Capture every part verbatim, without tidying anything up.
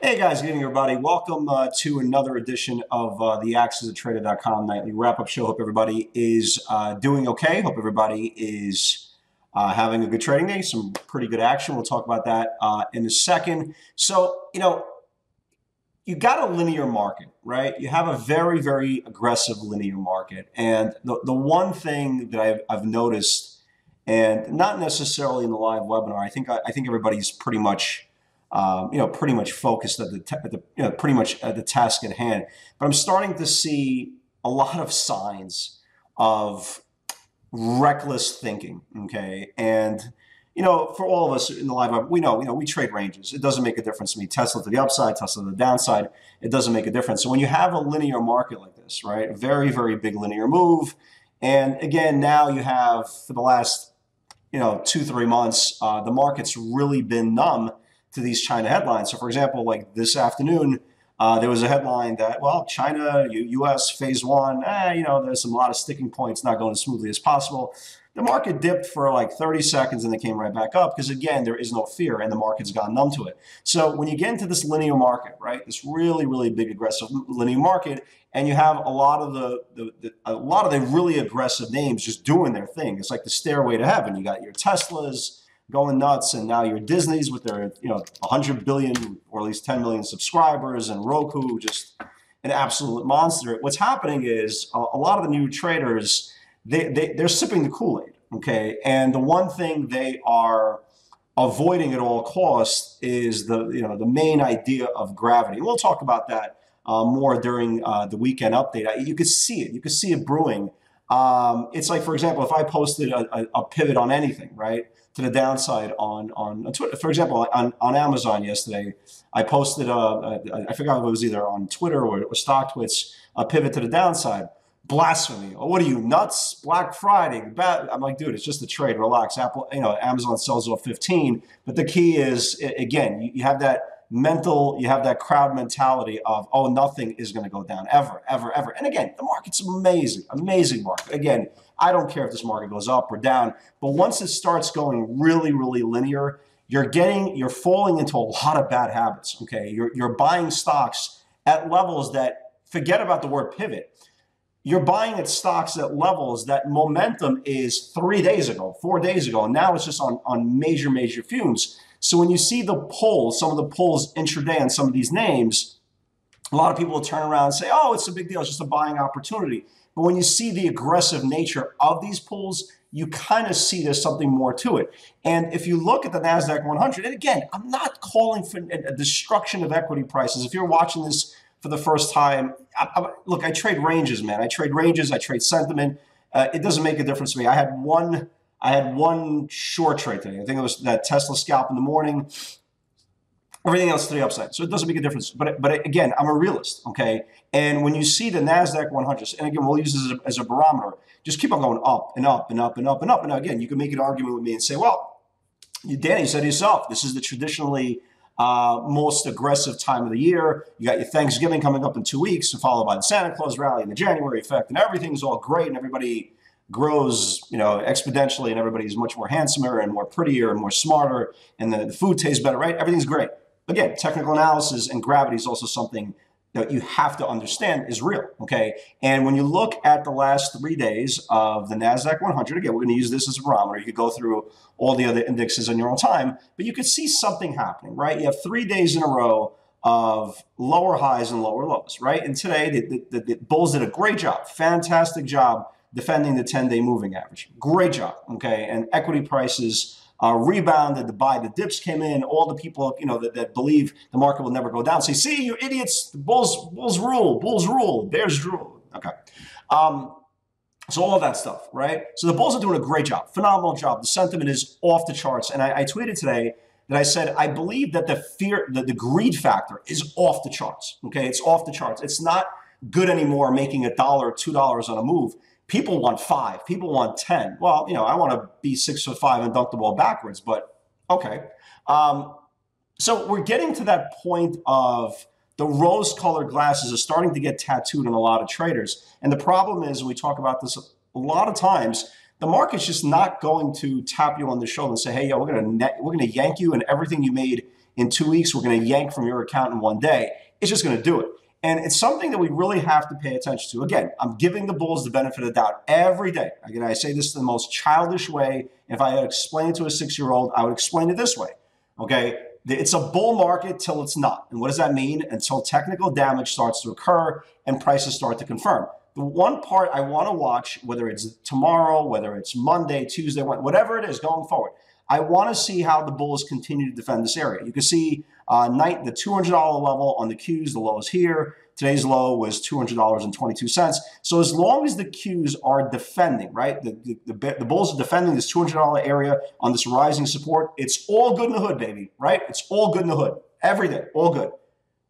Hey guys, good evening everybody. Welcome uh, to another edition of uh, the access a trader dot com nightly wrap-up show. Hope everybody is uh, doing okay. Hope everybody is uh, having a good trading day. Some pretty good action. We'll talk about that uh, in a second. So, you know, you got a linear market, right? You have a very, very aggressive linear market. And the, the one thing that I've, I've noticed, and not necessarily in the live webinar, I think, I, I think everybody's pretty much Um, you know, pretty much focused at the, t at the you know, pretty much at the task at hand. But I'm starting to see a lot of signs of reckless thinking. Okay, and you know, for all of us in the live, we know, you know, we trade ranges. It doesn't make a difference to me. Tesla to the upside, Tesla to the downside. It doesn't make a difference. So when you have a linear market like this, right, a very, very big linear move, and again, now you have for the last you know two, three months, uh, the market's really been numb to these China headlines. So for example, like this afternoon, uh, there was a headline that, well, China, U S, phase one, eh, you know, there's a lot of sticking points not going as smoothly as possible. The market dipped for like thirty seconds and it came right back up because again, there is no fear and the market's gone numb to it. So when you get into this linear market, right, this really, really big aggressive linear market, and you have a lot of the, the, the a lot of the really aggressive names just doing their thing. It's like the stairway to heaven. You got your Teslas going nuts, and now your Disney's with their, you know, one hundred billion or at least ten million subscribers, and Roku, just an absolute monster. What's happening is a, a lot of the new traders, they, they, they're sipping the Kool-Aid, okay? And the one thing they are avoiding at all costs is the, you know, the main idea of gravity. We'll talk about that uh, more during uh, the weekend update. You could see it. You could see it brewing. Um, it's like, for example, if I posted a, a, a pivot on anything, right, to the downside on, on Twitter, for example, on, on Amazon yesterday, I posted, a, a, I forgot if it was either on Twitter or, or StockTwits, a pivot to the downside. Blasphemy. Oh, what are you, nuts? Black Friday. Bad. I'm like, dude, it's just a trade. Relax. Apple, you know, Amazon sells off fifteen. But the key is, again, you, you have that mental, you have that crowd mentality of, oh, nothing is going to go down ever, ever, ever. And again, the market's amazing, amazing market. Again, I don't care if this market goes up or down, but once it starts going really, really linear, you're getting, you're falling into a lot of bad habits. Okay, you're you're buying stocks at levels that, forget about the word pivot. You're buying at stocks at levels that momentum is three days ago, four days ago, and now it's just on, on major, major fumes. So when you see the polls, some of the polls intraday on some of these names, a lot of people will turn around and say, oh, it's a big deal, it's just a buying opportunity. But when you see the aggressive nature of these pulls, you kind of see there's something more to it. And if you look at the NASDAQ one hundred, and again, I'm not calling for a destruction of equity prices. If you're watching this for the first time, I, I, look, I trade ranges, man. I trade ranges. I trade sentiment. Uh, it doesn't make a difference to me. I had one. I had one short trade today. I think it was that Tesla scalp in the morning. Everything else to the upside. So it doesn't make a difference. But but again, I'm a realist, okay? And when you see the NASDAQ one hundred, and again, we'll use this as a, as a barometer. Just keep on going up and up and up and up and up. And again, you can make an argument with me and say, well, Danny, you said to yourself, this is the traditionally Uh, most aggressive time of the year. You got your Thanksgiving coming up in two weeks, and followed by the Santa Claus rally and the January effect, and everything's all great, and everybody grows, you know, exponentially, and everybody's much more handsomer and more prettier and more smarter, and the, the food tastes better, right? Everything's great. Again, technical analysis and gravity is also something that you have to understand is real, okay? And when you look at the last three days of the NASDAQ one hundred, again, we're going to use this as a barometer. You could go through all the other indexes in your own time, but you could see something happening, right? You have three days in a row of lower highs and lower lows, right? And today, the, the, the bulls did a great job, fantastic job defending the ten-day moving average. Great job, okay? And equity prices Uh, rebounded, the buy, the dips came in, all the people, you know, that, that believe the market will never go down. Say, see, you idiots, the bulls, bulls rule, bulls rule, bears rule. Okay. Um, so all of that stuff, right? So the bulls are doing a great job, phenomenal job. The sentiment is off the charts. And I, I tweeted today that I said, I believe that the fear, that the greed factor is off the charts. Okay. It's off the charts. It's not good anymore making a dollar or two dollars on a move. people want five, people want ten. Well, you know, I want to be six foot five and dunk the ball backwards, but okay. Um, so we're getting to that point of the rose-colored glasses are starting to get tattooed on a lot of traders. And the problem is, and we talk about this a lot of times, the market's just not going to tap you on the shoulder and say, hey, yo, we're gonna net, we're gonna yank you, and everything you made in two weeks, we're gonna yank from your account in one day. It's just gonna do it. And it's something that we really have to pay attention to. Again, I'm giving the bulls the benefit of the doubt every day. Again, I say this in the most childish way. If I had explained it to a six-year-old, I would explain it this way, okay? It's a bull market till it's not. And what does that mean? Until technical damage starts to occur and prices start to confirm. The one part I want to watch, whether it's tomorrow, whether it's Monday, Tuesday, whatever it is going forward, I want to see how the bulls continue to defend this area. You can see uh, night, the two hundred dollar level on the Qs, the low is here. Today's low was two hundred dollars and twenty-two cents. So as long as the Qs are defending, right, the, the, the, the bulls are defending this two hundred dollar area on this rising support, it's all good in the hood, baby, right? It's all good in the hood. Every day, all good.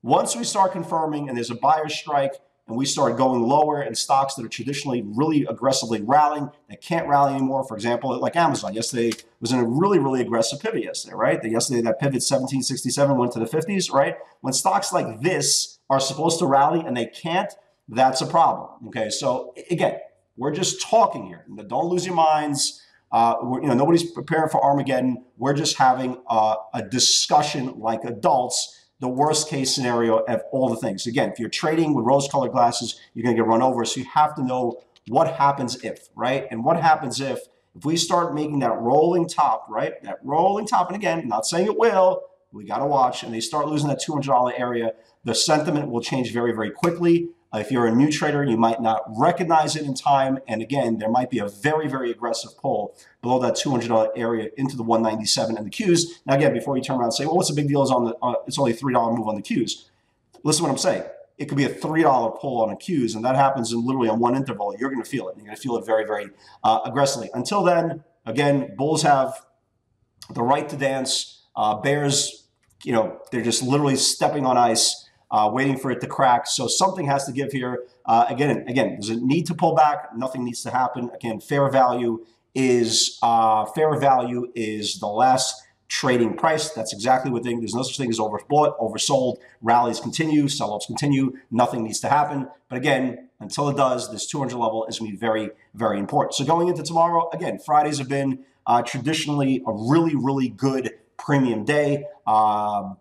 Once we start confirming and there's a buyer strike, and we start going lower in stocks that are traditionally really aggressively rallying, that can't rally anymore. For example, like Amazon. Yesterday was in a really, really aggressive pivot yesterday, right? The, yesterday that pivot seventeen sixty-seven went to the fifties, right? When stocks like this are supposed to rally and they can't, that's a problem, okay? So again, we're just talking here. Don't lose your minds. Uh, you know, nobody's preparing for Armageddon. We're just having uh, a discussion like adults. The worst case scenario of all the things. Again, if you're trading with rose-colored glasses, you're going to get run over. So you have to know what happens if, right? And what happens if, if we start making that rolling top, right? That rolling top, and again, I'm not saying it will, we got to watch, and they start losing that two hundred dollar area, the sentiment will change very, very quickly. Uh, if you're a new trader, you might not recognize it in time. And again, there might be a very, very aggressive pull below that two hundred dollar area into the one ninety-seven and the Qs. Now, again, before you turn around and say, well, what's the big deal? Is on the, uh, it's only a three dollar move on the Qs. Listen to what I'm saying. It could be a three dollar pull on a Qs, and that happens in literally on one interval. You're going to feel it. You're going to feel it very, very uh, aggressively. Until then, again, bulls have the right to dance. Uh, bears, you know, they're just literally stepping on ice. Uh, waiting for it to crack. So something has to give here. Uh, again, again, there's a need to pull back. Nothing needs to happen. Again, fair value is uh, fair value is the last trading price. That's exactly what thing. There's no such thing as overbought, oversold. Rallies continue, sell-offs continue. Nothing needs to happen. But again, until it does, this two hundred level is going to be very, very important. So going into tomorrow, again, Fridays have been uh, traditionally a really, really good premium day. Um,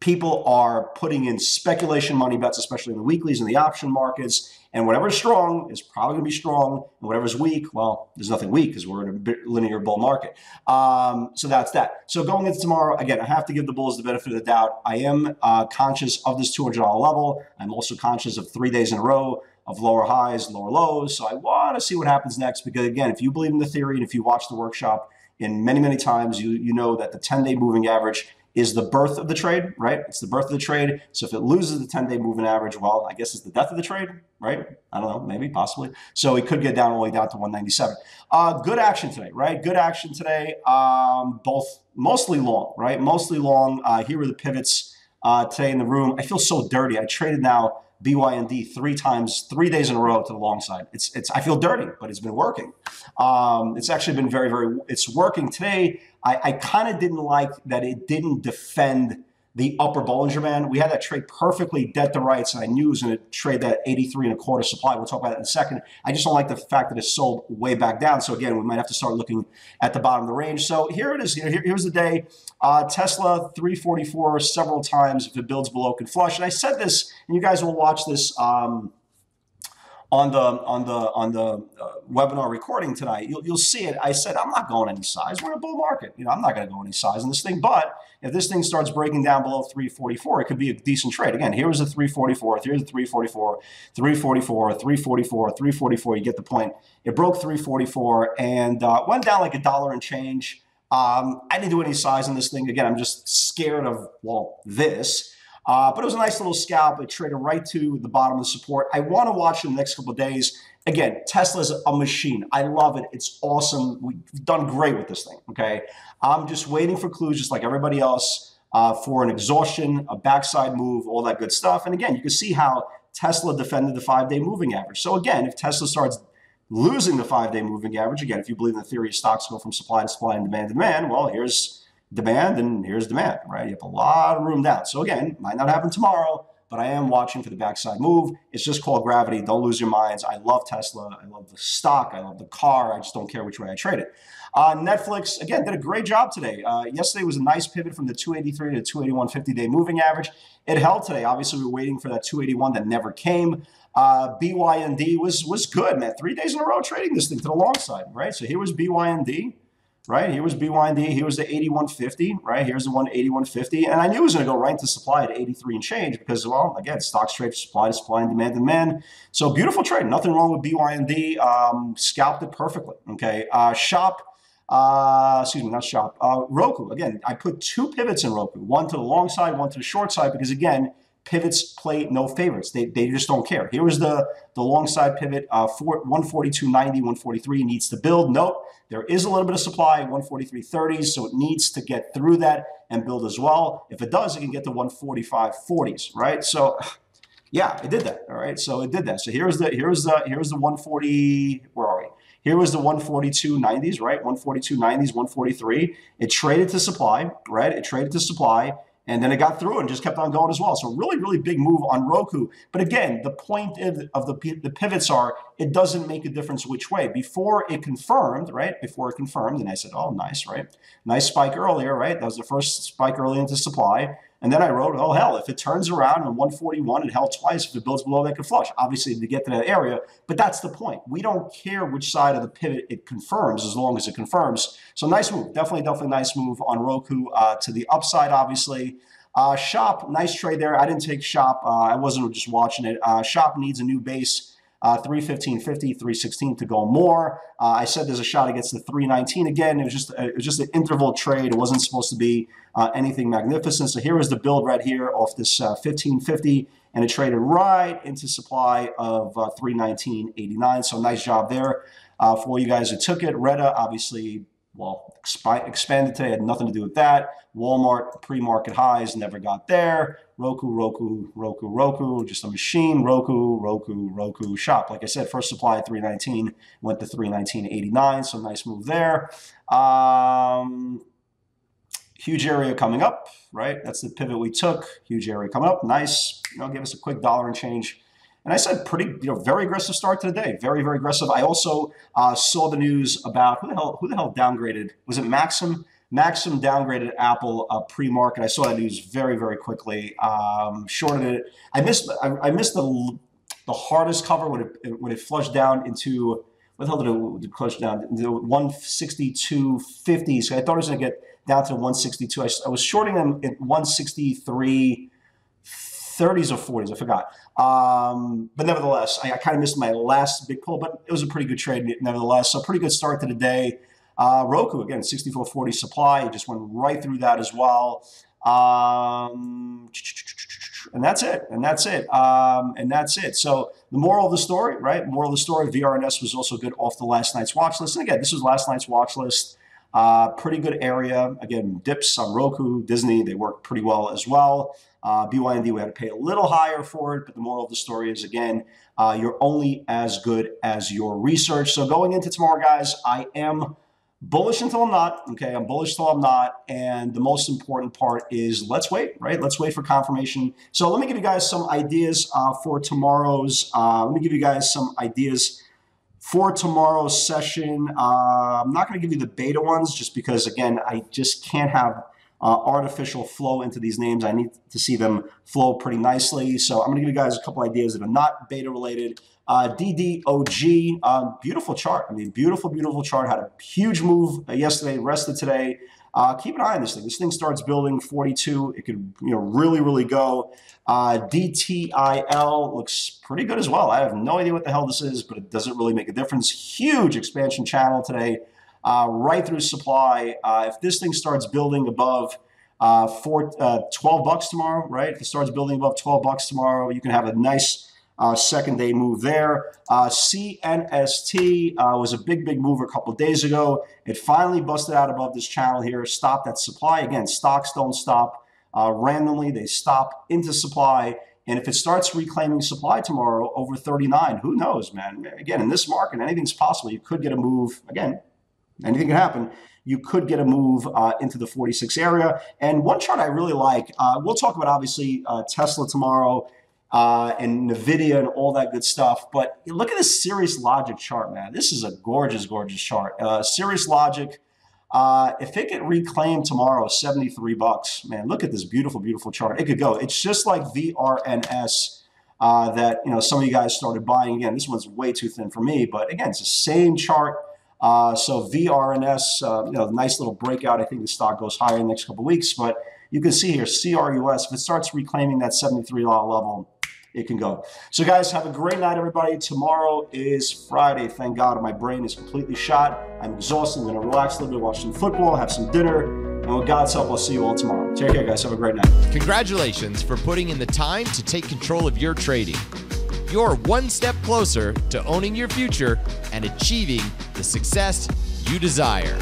People are putting in speculation money bets, especially in the weeklies and the option markets. And whatever's strong is probably going to be strong. And whatever's weak, well, there's nothing weak because we're in a linear bull market. Um, so that's that. So going into tomorrow, again, I have to give the bulls the benefit of the doubt. I am uh, conscious of this two hundred dollar level. I'm also conscious of three days in a row of lower highs, lower lows. So I want to see what happens next because, again, if you believe in the theory and if you watch the workshop in many, many times, you, you know that the ten-day moving average is the birth of the trade, right? It's the birth of the trade. So if it loses the ten-day moving average, well, I guess it's the death of the trade, right? I don't know, maybe, possibly. So it could get down all the way down to one ninety-seven. Uh, good action today, right? Good action today, um, both mostly long, right? Mostly long. Uh, here are the pivots uh, today in the room. I feel so dirty. I traded now B Y N D three times, three days in a row to the long side. It's, it's, I feel dirty, but it's been working. Um, it's actually been very, very, it's working today. I, I kind of didn't like that it didn't defend the upper Bollinger Band. We had that trade perfectly dead to rights, and I knew it was going to trade that eighty-three and a quarter supply. We'll talk about that in a second. I just don't like the fact that it's sold way back down. So again, we might have to start looking at the bottom of the range. So here it is. Here, here's the day. Uh, Tesla three forty-four several times. If it builds below, it can flush. And I said this, and you guys will watch this um, on the on the on the uh, webinar recording tonight. You'll, you'll see it. I said I'm not going any size. We're in a bull market. You know, I'm not going to go any size in this thing. But if this thing starts breaking down below three forty-four, it could be a decent trade. Again, here was a three forty-four, here's a three forty-four, three forty-four, three forty-four, three forty-four. You get the point. It broke three forty-four and uh, went down like a dollar and change. Um, I didn't do any size in this thing. Again, I'm just scared of, well, this. Uh, but it was a nice little scalp. It traded right to the bottom of the support. I want to watch in the next couple of days. Again, Tesla's a machine. I love it. It's awesome. We've done great with this thing, okay? I'm just waiting for clues, just like everybody else, uh, for an exhaustion, a backside move, all that good stuff. And again, you can see how Tesla defended the five-day moving average. So again, if Tesla starts losing the five-day moving average. Again, if you believe in the theory of stocks go from supply to supply and demand to demand, well, here's demand and here's demand, right? You have a lot of room down. So again, might not happen tomorrow, but I am watching for the backside move. It's just called gravity. Don't lose your minds. I love Tesla. I love the stock. I love the car. I just don't care which way I trade it. Uh, Netflix, again, did a great job today. Uh, yesterday was a nice pivot from the two eighty-three to two eighty-one fifty-day moving average. It held today. Obviously, we were waiting for that two eighty-one that never came. Uh, B Y N D was, was good, man. Three days in a row trading this thing to the long side, right? So here was B Y N D. Right? Here was B Y N D. Here was the eighty-one fifty, right? Here's the one eighty-one fifty. And I knew it was going to go right to supply at eighty-three and change because, well, again, stocks trade supply to supply and demand to demand. So beautiful trade. Nothing wrong with B Y N D. Um, scalped it perfectly. Okay. Uh, shop. Uh, excuse me, not shop. Uh, Roku. Again, I put two pivots in Roku. One to the long side, one to the short side because, again, pivots play no favorites. They, they just don't care. Here was the, the long side pivot, uh, for one forty-two ninety, one forty-three needs to build. Nope, there is a little bit of supply, one forty-three thirty, so it needs to get through that and build as well. If it does, it can get to one forty-five forties, right? So, yeah, it did that, all right? So it did that. So here's the, here's the, here's the one forty, where are we? Here was the one forty-two nineties, right? one forty-two nineties, one forty-three. It traded to supply, right? It traded to supply. And then it got through and just kept on going as well. So really, really big move on Roku. But again, the point of the, the pivots are it doesn't make a difference which way. Before it confirmed, right? Before it confirmed, and I said, oh, nice, right? Nice spike earlier, right? That was the first spike early into supply. And then I wrote, oh, hell, if it turns around on one forty-one, it held twice. If it builds below, that could flush. Obviously, to get to that area. But that's the point. We don't care which side of the pivot it confirms as long as it confirms. So nice move. Definitely, definitely nice move on Roku uh, to the upside, obviously. Uh, Shop, nice trade there. I didn't take Shop. Uh, I wasn't just watching it. Uh, Shop needs a new base. Uh, three fifteen fifty, three sixteen to go more. Uh, I said there's a shot against the three nineteen again. It was just a, it was just an interval trade. It wasn't supposed to be uh, anything magnificent. So here is the build right here off this uh, fifteen fifty, and it traded right into supply of uh, three nineteen eighty-nine. So nice job there uh, for all you guys who took it. Retta obviously, well, expi expanded today. Had nothing to do with that. Walmart pre-market highs never got there. Roku, Roku, Roku, Roku, just a machine. Roku, Roku, Roku, Shop. Like I said, first supply at three nineteen, went to three nineteen eighty-nine, so nice move there. Um, huge area coming up, right? That's the pivot we took. Huge area coming up, nice. You know, give us a quick dollar and change. And I said pretty, you know, very aggressive start to the day. Very, very aggressive. I also uh, saw the news about, who the hell, who the hell downgraded? Was it Maxim? Maxim downgraded Apple uh, pre-market. I saw that news very, very quickly. Um, shorted it. I missed. I, I missed the the hardest cover when it when it flushed down into what the hell did it flush down into one sixty-two fifty. So I thought it was going to get down to one sixty-two. I, I was shorting them at one sixty-three thirties or forties. I forgot. Um, but nevertheless, I, I kind of missed my last big pull. But it was a pretty good trade nevertheless. So pretty good start to the day. Uh, Roku, again, sixty-four forty supply. It just went right through that as well. Um, and that's it. And that's it. Um, and that's it. So the moral of the story, right? Moral of the story, V R N S was also good off the last night's watch list. And again, this was last night's watch list. Uh, pretty good area. Again, dips on Roku, Disney, they work pretty well as well. Uh, B Y N D, we had to pay a little higher for it, but the moral of the story is, again, uh, you're only as good as your research. So going into tomorrow, guys, I am bullish until I'm not, okay? I'm bullish until I'm not, and the most important part is let's wait, right? Let's wait for confirmation. So let me give you guys some ideas uh, for tomorrow's, uh, let me give you guys some ideas for tomorrow's session. Uh, I'm not going to give you the beta ones just because, again, I just can't have uh, artificial flow into these names. I need to see them flow pretty nicely. So I'm going to give you guys a couple ideas that are not beta related. Uh, D D O G, uh, beautiful chart. I mean, beautiful, beautiful chart. Had a huge move yesterday, rested today. Uh, keep an eye on this thing. This thing starts building forty-two. It could, you know, really, really go. Uh, D T I L looks pretty good as well. I have no idea what the hell this is, but it doesn't really make a difference. Huge expansion channel today, uh, right through supply. Uh, if this thing starts building above uh, four, uh, twelve bucks tomorrow, right? If it starts building above twelve bucks tomorrow, you can have a nice Uh, second day move there. Uh, C N S T uh, was a big, big move a couple of days ago. It finally busted out above this channel here. Stopped at supply. Again, stocks don't stop uh, randomly. They stop into supply. And if it starts reclaiming supply tomorrow over thirty-nine, who knows, man? Again, in this market, anything's possible. You could get a move, again, anything can happen. You could get a move uh, into the forty-six area. And one chart I really like, uh, we'll talk about, obviously, uh, Tesla tomorrow uh, and NVIDIA and all that good stuff. But look at this Sirius Logic chart, man. This is a gorgeous, gorgeous chart. Uh, Sirius Logic, uh, if it could reclaim tomorrow, seventy-three bucks, man, look at this beautiful, beautiful chart. It could go. It's just like V R N S uh, that, you know, some of you guys started buying. Again, this one's way too thin for me. But, again, it's the same chart. Uh, so V R N S, uh, you know, nice little breakout. I think the stock goes higher in the next couple of weeks. But you can see here, C R U S, if it starts reclaiming that seventy-three dollar level, it can go. So, guys, have a great night, everybody. Tomorrow is Friday. Thank God my brain is completely shot. I'm exhausted. I'm going to relax a little bit, watch some football, have some dinner. And with God's help, I'll see you all tomorrow. Take care, guys. Have a great night. Congratulations for putting in the time to take control of your trading. You're one step closer to owning your future and achieving the success you desire.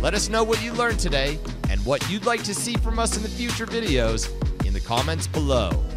Let us know what you learned today and what you'd like to see from us in the future videos in the comments below.